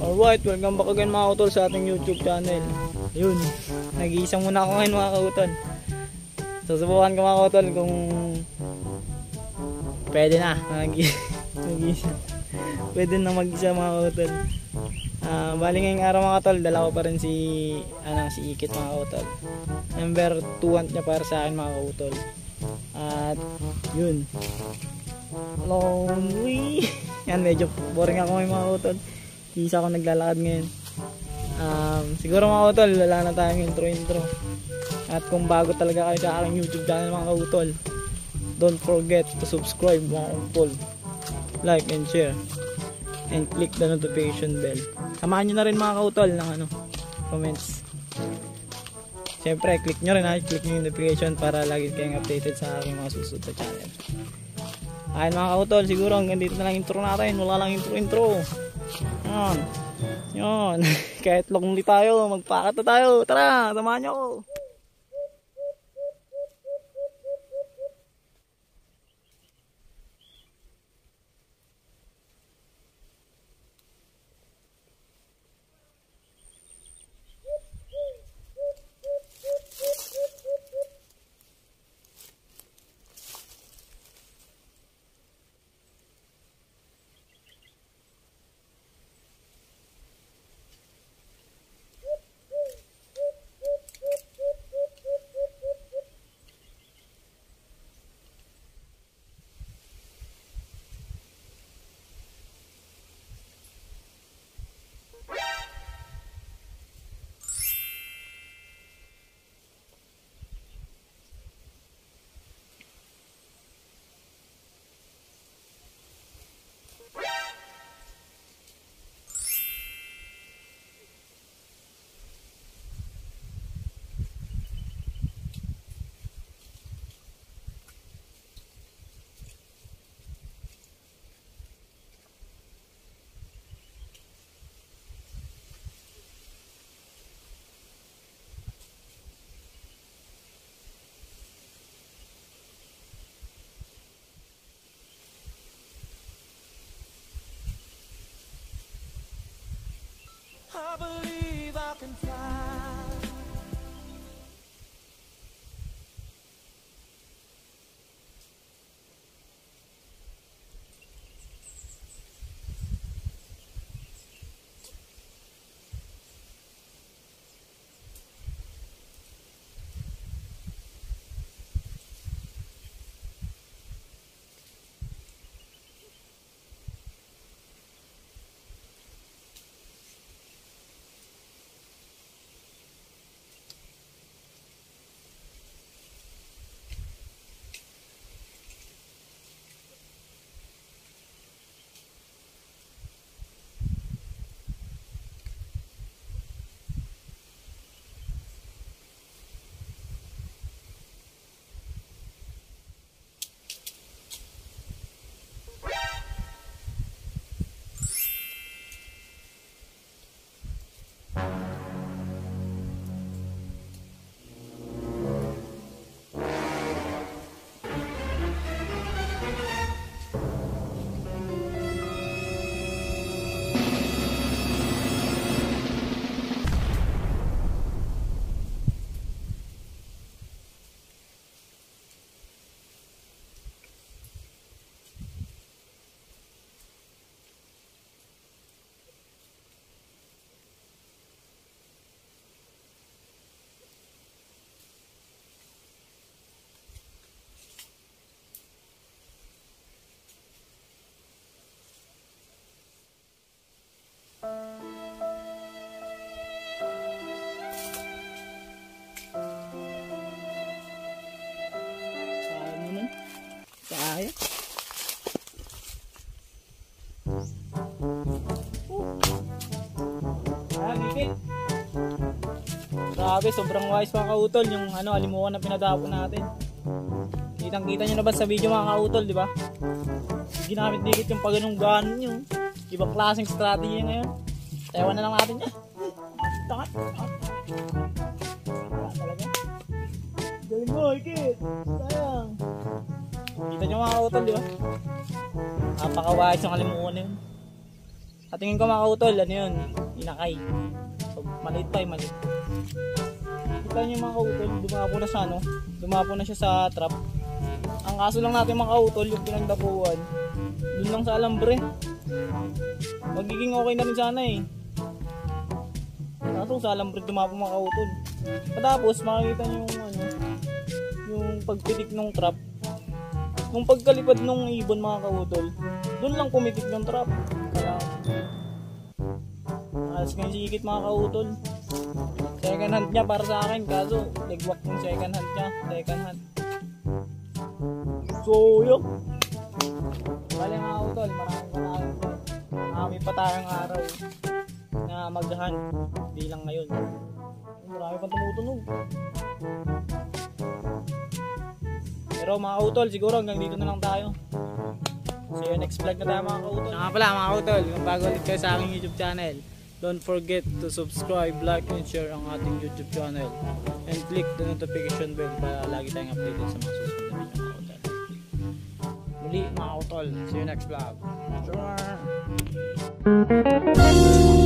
Alright, welcome back again mga kautol sa ating YouTube channel. Ayun, nag-iisa muna ako ngayon mga kautol. Susubukan ko mga kautol kung pwede na mag-isa. Pwede na mag-isa mga kautol. Bali ngayong araw mga kautol, dala ko pa rin si IKIT mga kautol. Number 2 niya para sa akin mga kautol. At yun, lonely. Yan, medyo boring ako ngayon mga kautol. Isa ako naglalakad ngayon. Siguro mga kautol, wala na tayong intro. At kung bago talaga kayo sa aking YouTube channel mga kautol, don't forget to subscribe mga kautol. Like and share. And click the notification bell. Samahan nyo na rin mga kautol ng comments. Siyempre, click nyo rin ha. Click nyo yung notification para lagi kayong updated sa aking mga susunod na channel. Ayan mga kautol, siguro hanggang dito na lang intro natin. Wala lang intro. Yun. Kahit lonely tayo, magpakat na tayo. Tara, samahan nyo ako. I believe I can fly. Grabe, sobrang wise mga kautol yung Alimokon na pinadapon natin. Kitang-kita nyo na ba sa video mga kautol, di ba? Ginamit dikit yung pag-anong-ganon nyo. Ibang klaseng strategy ngayon. Ewan na lang natin niya. Tangat! Galing mo, ikit! Sayang! Kita nyo mga kautol, di ba? Napaka-wise yung Alimokon na yun. Sa tingin ko mga kautol, ano yun? Inakay. So, maliit pa yung maliit. Kita nyo mga kautol, dumapo na siya, no? Dumapo na siya sa trap. Ang kaso lang natin mga kautol, yung pinagdapuan, dun lang sa alambre. Magiging okay na rin sana eh. Kaso sa alambre dumapo mga kautol. Patapos makikita nyo yung ano, yung pagpitik ng trap. Nung pagkalipad ng ibon mga kautol, doon lang pumikit ng trap. Alas ngayon si IKIT mga kautol. Second hand niya para sa akin, kaso nagwak yung second hand niya. Second hand. So yun. Bale mga kautol, maraming pa pa tayong araw na mag-hunt. Hindi lang ngayon. Marami pang tumutunog. Pero mga kautol, siguro hanggang dito na lang tayo. So yun, next vlog na tayo mga kautol. Nga pala mga kautol, kung bago ulit kayo sa aking YouTube channel, don't forget to subscribe, like, and share ang ating YouTube channel. And click the notification bell para lagi tayong updated sa mga susunod na video mga kautol. Muli mga kautol, see you next vlog. Sure!